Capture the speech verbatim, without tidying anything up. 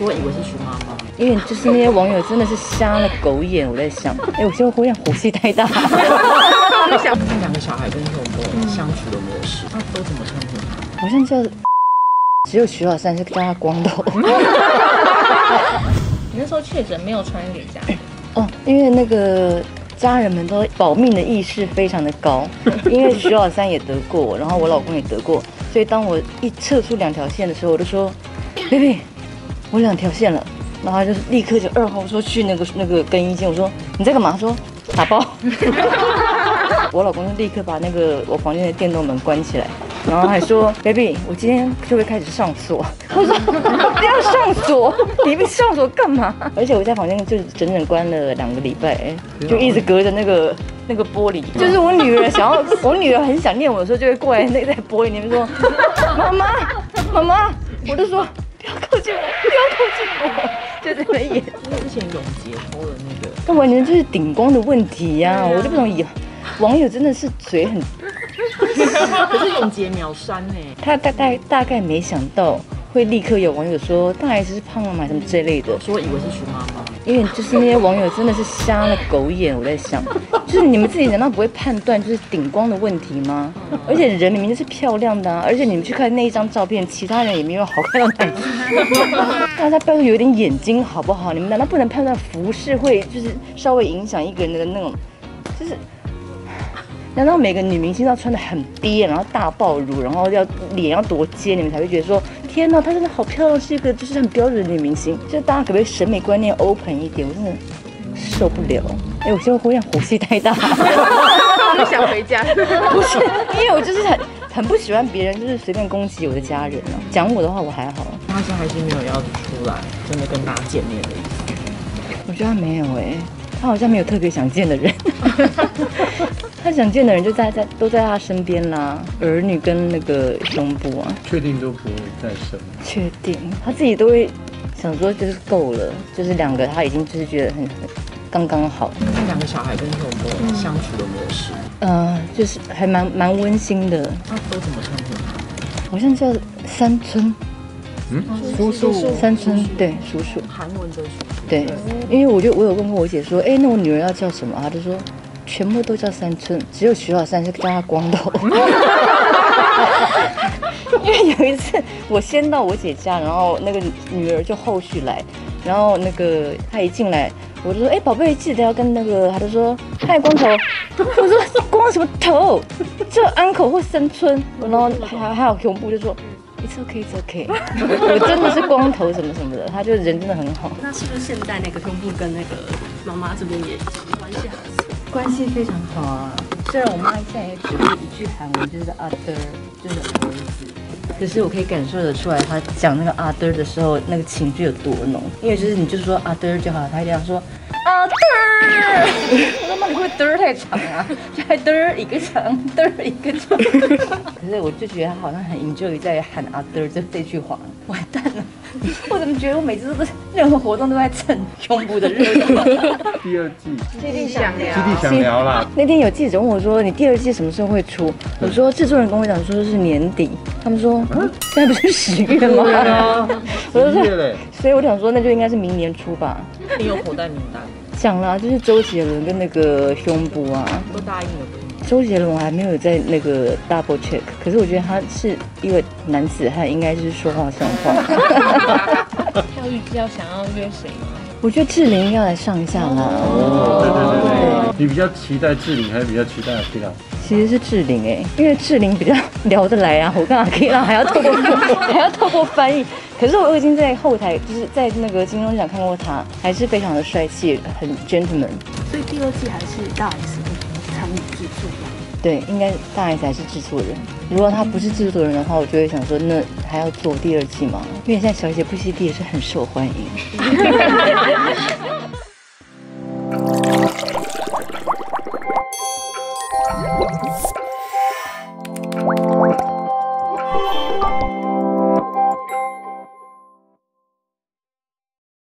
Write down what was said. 就我以为是熊妈妈，因为就是那些网友真的是瞎了狗眼。我在想，哎、欸，我现在忽然火气太大。我想看两个小孩跟狗狗相处的模式，他都怎么相处？好像叫只有徐老三是叫他光头。你那时候确诊没有传染给家人？哦，因为那个。 家人们都保命的意识非常的高，因为徐老三也得过，然后我老公也得过，所以当我一测出两条线的时候，我就说 ，baby， 我两条线了，然后他就立刻就二话不说去那个那个更衣间，我说你在干嘛？他说打包，我老公就立刻把那个我房间的电动门关起来，然后还说 ，baby， 我今天就会开始上锁，我说不要上锁，你不上锁干嘛？而且我在房间就整整关了两个礼拜。 就一直隔着那个那个玻璃，就是我女儿想要，我女儿很想念我的时候，就会过来那在玻璃里面说：“妈妈，妈妈！”我就说：“不要靠近我，不要靠近我！”就这么演。因为之前永杰偷的那个，那完全就是顶光的问题呀、啊！啊、我就不懂，以网友真的是嘴很。可是永杰秒删呢，他大概大概没想到。 会立刻有网友说大 S 是胖了嘛什么这类的，所以我以为是熊妈妈，因为就是那些网友真的是瞎了狗眼。我在想，就是你们自己难道不会判断就是顶光的问题吗？而且人明明就是漂亮的、啊，而且你们去看那一张照片，其他人也没有好看到哪里去。大家拜托有点眼睛好不好？你们难道不能判断服饰会就是稍微影响一个人的那种，就是？ 难道每个女明星都要穿得很憋，然后大爆乳，然后要脸要多尖，你们才会觉得说天哪，她真的好漂亮，是一个就是很标准的女明星？就大家可不可以审美观念 open 一点？我真的受不了。哎、欸，我现在忽然火气太大，不想回家。不是，因为我就是很很不喜欢别人就是随便攻击我的家人啊。讲我的话我还好，她现在还是没有要出来，真的跟大家见面的意思。我觉得她没有哎、欸，她好像没有特别想见的人。他想见的人就在在都在他身边啦，儿女跟那个胸部啊，确定都不会再生，确定他自己都会想说就是够了，就是两个他已经就是觉得很刚刚好。那两个小孩跟狗狗相处的模式，呃，就是还蛮蛮温馨的。他都怎么相处？好像叫三村。 嗯，叔叔，三村，对，叔叔，韩文的叔叔，对，因为我就我有问过我姐说，哎，那我女儿要叫什么？她就说，全部都叫三村，只有徐老三是叫他光头。因为有一次我先到我姐家，然后那个女儿就后续来，然后那个她一进来，我就说，哎，宝贝，记得要跟那个，她就说，嗨，光头，我说光什么头，这 uncle 或三村，然后还还有熊布就说。 It's okay, it's okay。我真的是光头什么什么的，他就人真的很好。那是不是现在那个胸部跟那个妈妈这边也关系好？关系非常好啊。虽然我妈现在也只会一句韩文，就是阿德，就是儿子。可是我可以感受得出来，她讲那个阿德的时候，那个情绪有多浓。因为就是你就说阿德就好，她一定要说阿德。我他妈你会嘚太长啊，就还嘚一个长，嘚一个长。可是我就觉得他好像很 enjoy 在喊阿嘚这这句话，完蛋了！我怎么觉得我每次都是任何活动都在蹭胸部的热度？第二季基地想聊，基地想聊啦。那天有记者问我说：“你第二季什么时候会出？”我说：“制作人跟我讲说是年底。”他们说：“现在不是十月吗？”我就说：“所以我想说，那就应该是明年出吧。”你有口袋名单？ 讲啦、啊，就是周杰伦跟那个胸部啊，都答应了。周杰伦我还没有在那个 double check， 可是我觉得他是一个男子汉，应该是说话算话。他有比较想要约谁吗？我觉得志玲要来上一下啦。哦，对对对对，你比较期待志玲，还是比较期待阿 Kira？ 其实是志玲哎，因为志玲比较聊得来啊，我跟阿 Kira 还要透过还要透过翻译。 可是我已经在后台，就是在那个金钟奖看过他，还是非常的帅气，很 gentleman。所以第二季还是大 S 参与制作人。对，应该大 S 还是制作人。如果他不是制作人的话，我就会想说，那还要做第二季吗？因为现在小姐不息地也是很受欢迎。